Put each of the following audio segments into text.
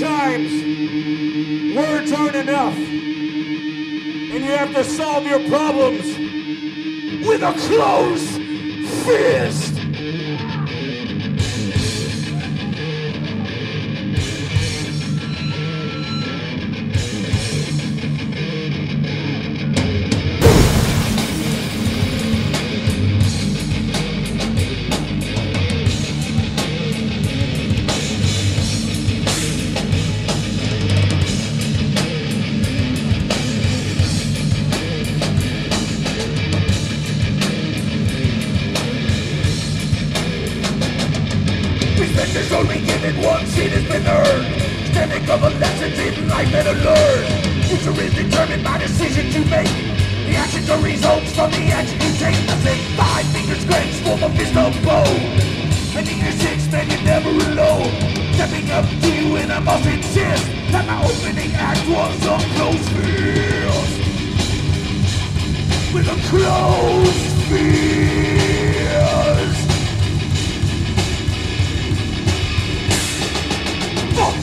times, words aren't enough, and you have to solve your problems with a closed fist.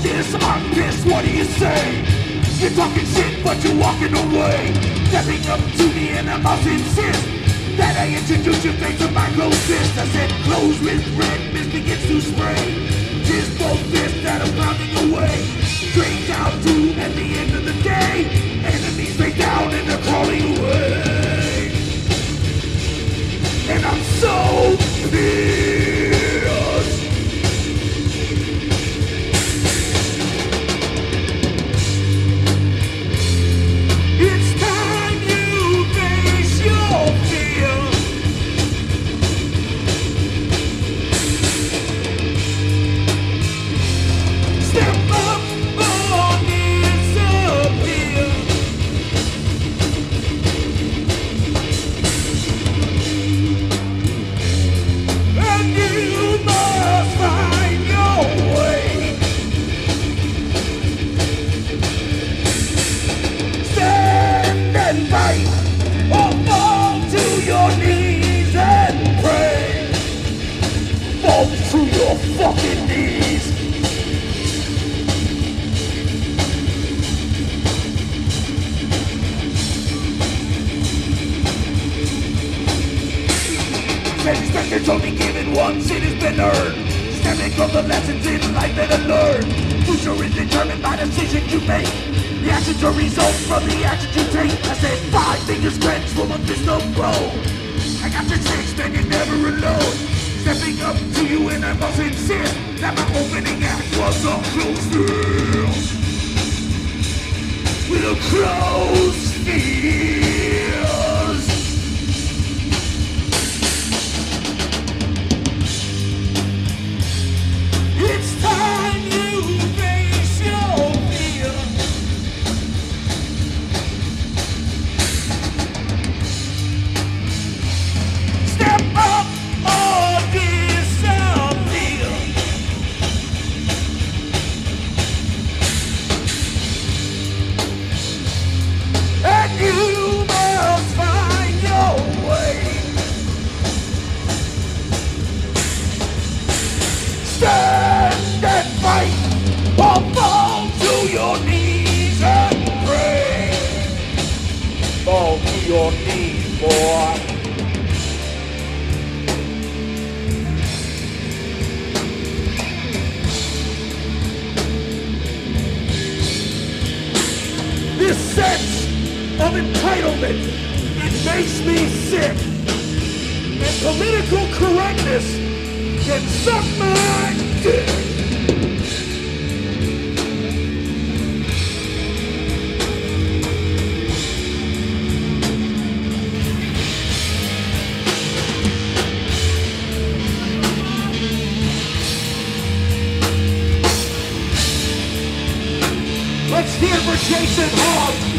Jason Hobbs,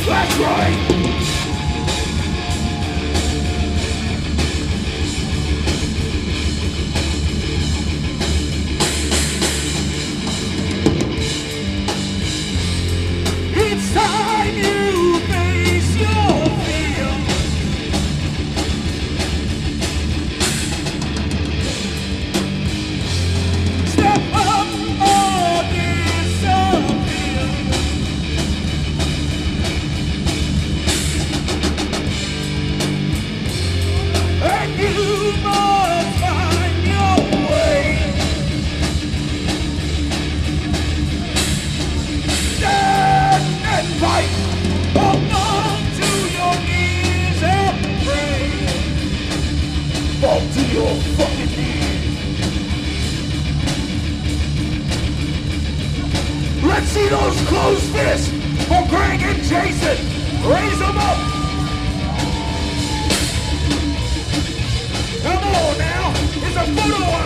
that's right! It's time you face your fear. Step up or disappear. fucking. Let's see those closed fists for Greg and Jason. Raise them up. Come on now. It's a photo.